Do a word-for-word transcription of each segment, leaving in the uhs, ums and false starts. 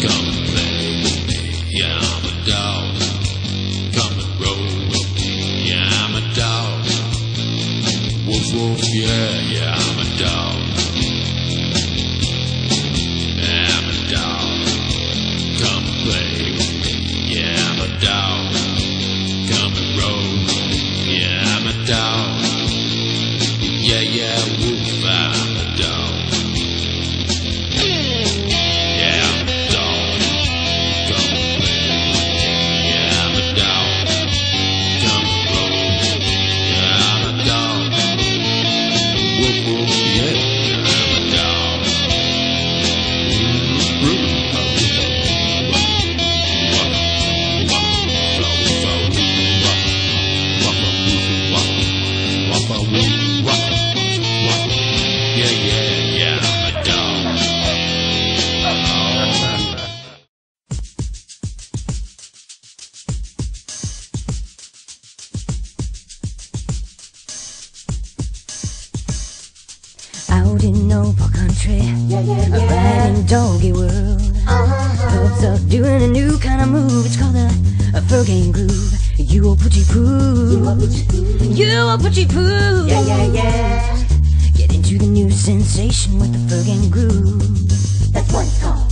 Come and play with me, yeah, I'm a dog. Come and roll with me, yeah, I'm a dog. Woof woof, yeah, yeah, I'm a dog. Yeah, I'm a dog. Come and play with me, yeah, I'm a dog. Come and roll with me, yeah, I'm a dog. Yeah, yeah, woof, I'm a dog. Out in Noble Country, yeah, yeah, yeah. Right in Doggy World. Uh-huh. Folks are doing a new kind of move. It's called a, a fur gang groove. You a poochie poo, you a poochie poo. Yeah, yeah, yeah. Get into the new sensation with the fur gang groove. That's what it's called.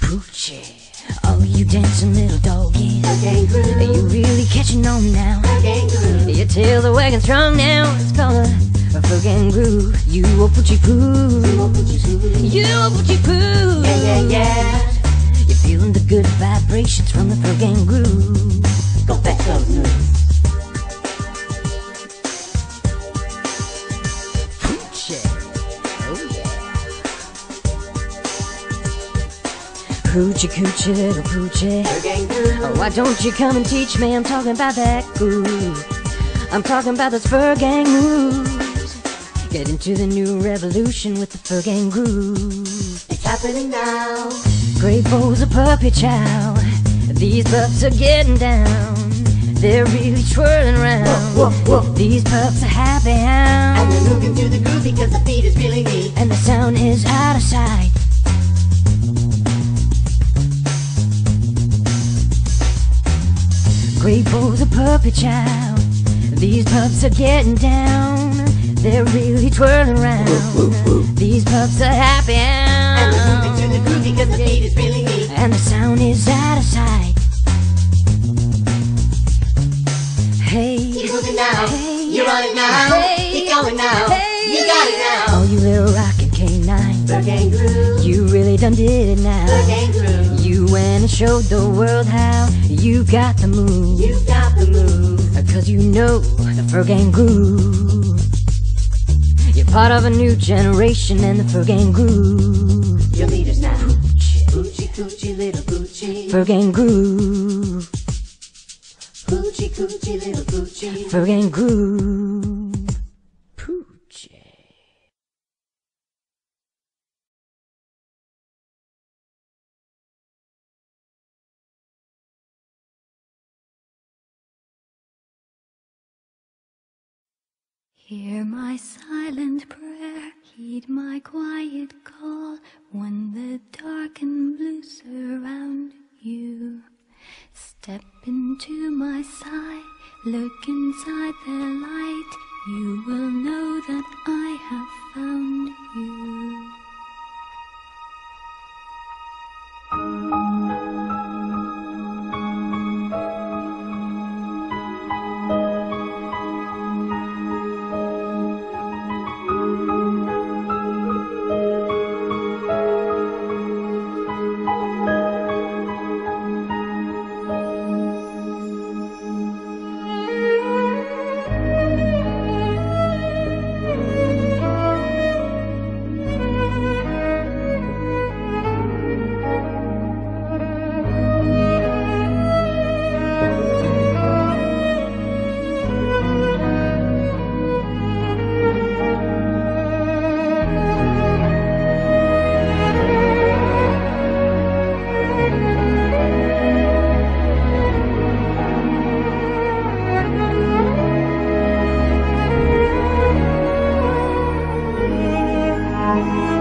Poochie, oh, you dancing little doggies. Fur gang groove. Are you really catching on now? Fur gang groove. Your tails are wagging strong now. It's called a, a fur gang groove. You a poochie poo, you a poochie poo. Yeah, yeah, yeah. You're feeling the good vibrations from the fur gang groove. Go back those moves. Poochie, oh yeah. Hoochie coochie little poochie. Fur gang groove. Oh, why don't you come and teach me? I'm talking about that groove. I'm talking about those fur gang moves. Get into the new revolution with the fur gang groove. It's happening now. Great Bowl's a puppy chow. These pups are getting down. They're really twirling around. Whoa, whoa, whoa. These pups are happy hounds. And they're moving to the groove because the beat is really neat. And the sound is out of sight. Great Bowl's a puppy chow. These pups are getting down. They're really twirling around. Ooh, ooh, ooh. These pups are happy out. And they're moving to the groove because the beat is really neat. And the sound is out of sight. Hey, keep moving now. Hey, you're on it now. Hey, keep going now. Hey, you got it now. Oh, you little rockin' canine. Fur gang groove. You really done did it now. Fur gang groove. You went and showed the world how you got the move. You got the move. Cause you know the fur gang groove. You're part of a new generation and the fur gang groove. Your leaders now. Poochie, poochie, coochie, little poochie. Fur gang groove. Poochie, coochie, little poochie. Fur gang groove. Poochie. Hear my silent prayer, heed my quiet call, when the dark and blue surround you. Step into my sight, look inside the light, you will know that I have found you. Bye.